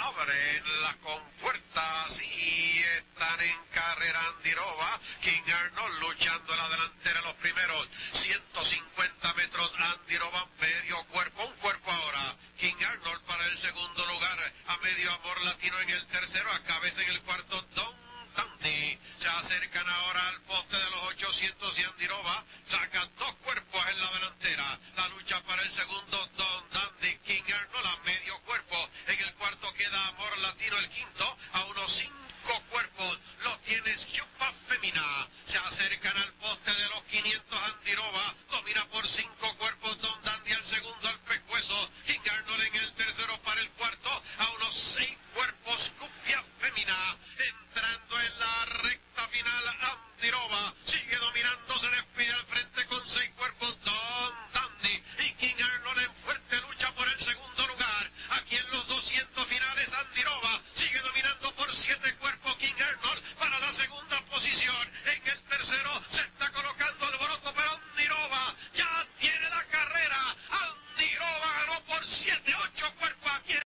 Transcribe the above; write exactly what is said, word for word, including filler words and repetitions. abren las compuertas y están en carrera Andiroba, King Arnold luchando en la delantera los primeros ciento cincuenta metros, Andiroba medio cuerpo, un cuerpo ahora, King Arnold para el segundo lugar, a medio Amor Latino en el tercero, a cabeza en el cuarto Don Dandy, se acercan ahora al poste de los ochocientos y Andiroba saca dos cuerpos en la delantera, la lucha para el segundo Don Dandy, King Arnold a medio cuerpo, en el cuarto queda Amor Latino, el quinto a unos cinco cuerpos, lo tienes Cupia Femina, se acercan al poste de los quinientos Andiroba, domina por cinco